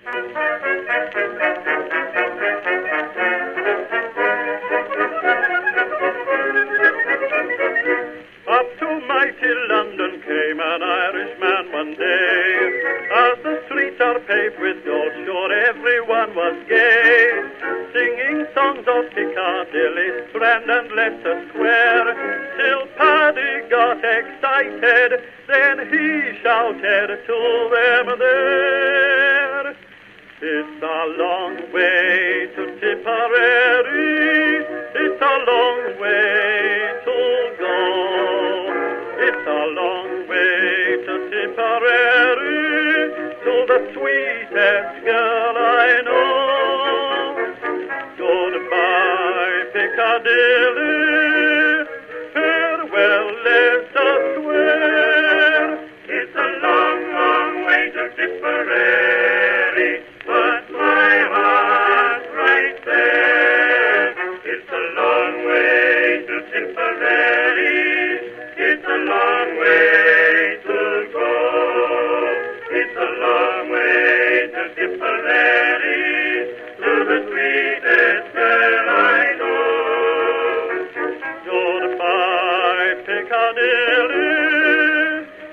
Up to mighty London came an Irishman one day. As the streets are paved with gold, sure everyone was gay, singing songs of Piccadilly, Strand and Leicester Square, till Paddy got excited, then he shouted to them there. It's a long way to Tipperary, it's a long way to go. It's a long way to Tipperary, to the sweetest girl I know. Goodbye, Piccadilly, farewell, Leicester Square. It's a long, long way to Tipperary, but my heart's right there. It's a long way to Tipperary, it's a long way to go. It's a long way to Tipperary, to the sweetest girl I know. Goodbye, Piccadilly,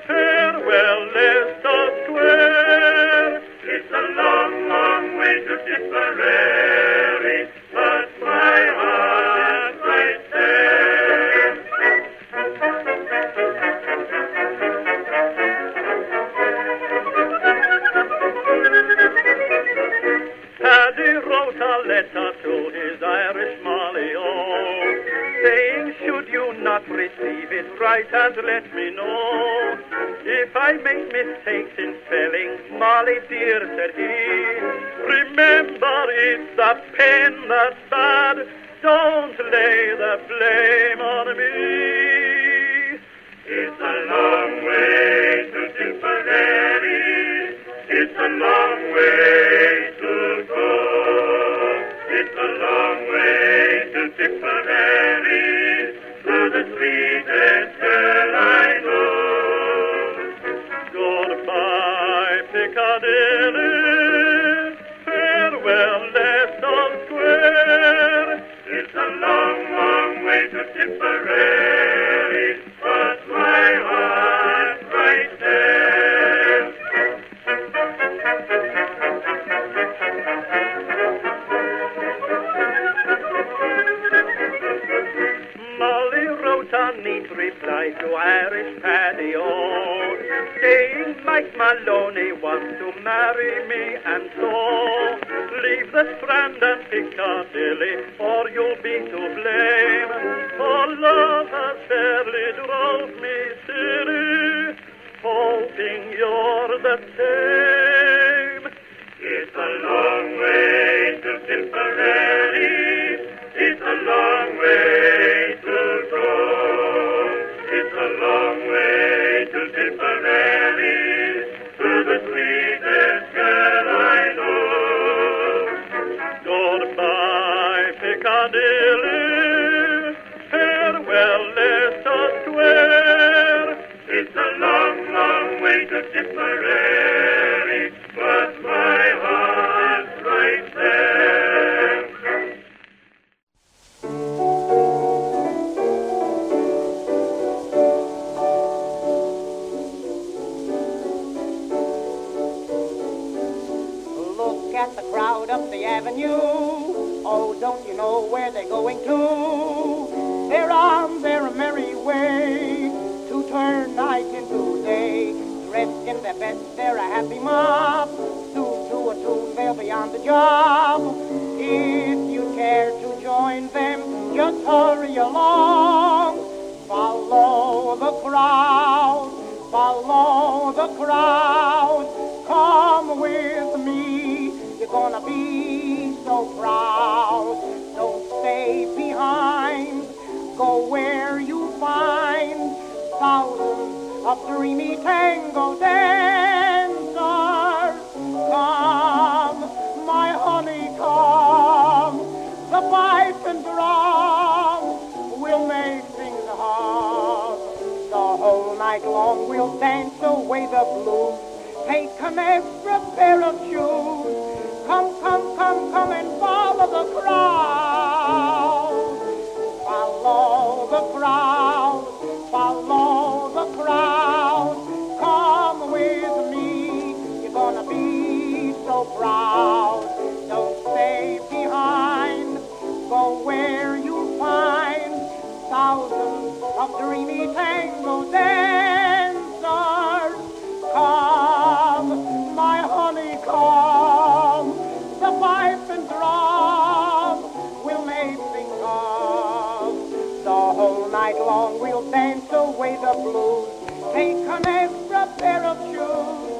farewell, Leicester Square. It's a long, long way to Tipperary, but my heart's right there. Paddy wrote a letter to his Irish Molly, oh, saying, should you not receive it, write and let me know. If I make mistakes in spelling, Molly dear, said he, remember it's the pen that's bad, don't lay the blame on me. It's a long way to Tipperary, it's a long way to go. It's a long way to Tipperary, to the sweetest girl I know. Goodbye, Piccadilly, farewell, Leicester Square. It's a long, long way to Tipperary, but my heart's right there. Molly wrote a neat reply to Irish Paddy, oh, saying Mike Maloney wants to marry me, and so leave the Strand and Piccadilly, or you'll be to blame, for love has fairly drove me silly, hoping you're the same. It's a long way to Tipperary, it's a long way to go. It's a long way to Tipperary, to the sweetest girl I know. Goodbye, Piccadilly, farewell, Leicester Square. It's a long, long way to Tipperary, but my heart's right there. Look at the crowd up the avenue. Oh, don't you know where they're going to? They're on their merry way to turn night into day. Dressed in their best, they're a happy mob. Soon to a tune, they'll be on the job. If you care to join them, just hurry along. Follow the crowd, follow the crowd. Come with me, you're gonna be so proud. Don't stay behind, go where you find thousands of dreamy tango dancers. Come, my honey, come. The pipe and drum will make things hum. The whole night long we'll dance away the blues. Take an extra pair of shoes. Come, come, come, come and follow the crowd. Follow the crowd, follow the crowd. Come with me, you're gonna be so proud. Don't stay behind, go where you'll find thousands of dreamy tango dancers. Come, my honey, come. Long we'll dance away the blues. Take an extra pair of shoes.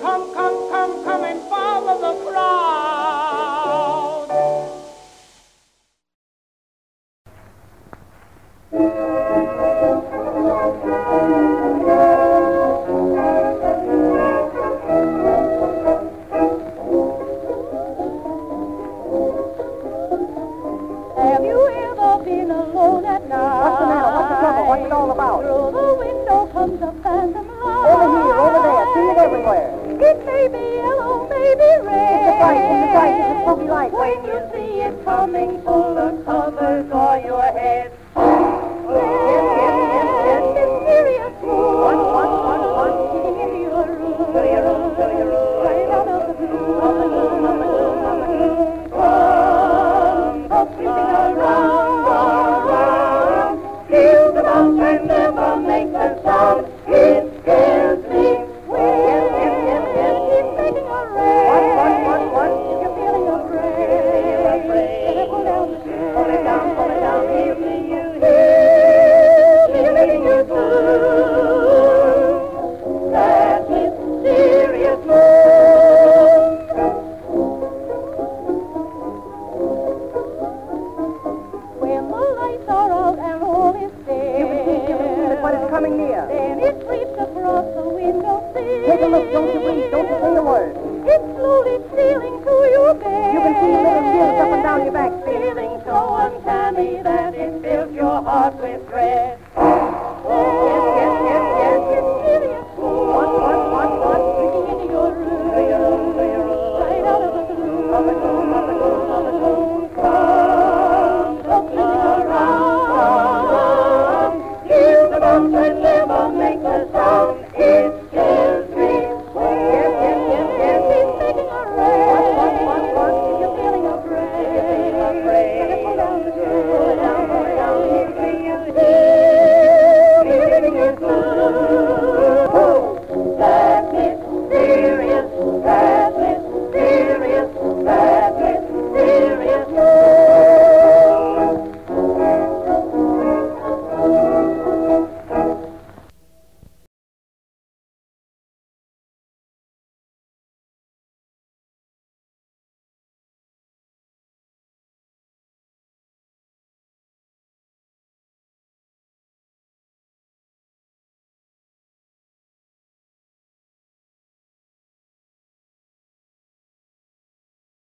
Come, come, come, come and follow the crowd. Have you ever been alone at night? What's the matter? What's it all about? Through the window comes a phantom light. Over here, over there, see it everywhere. It may be yellow, maybe red. It's a light, it's a spooky light. When you see it coming, pull the covers on your head. Yes. Mysterious moon. One. Into your room. Right out of the blue. Come, up creeping around. And never make a sound. It scares me. It's making a rain. What? You're feeling afraid. Let it go down the street. Pull it down. Hear me, you. Making you blue. That mysterious moon. When the lights are out and all is dead. But it's coming near. Then it creeps across the window sill. Take a look, don't you blink, don't you say a word. It's slowly stealing to your bed.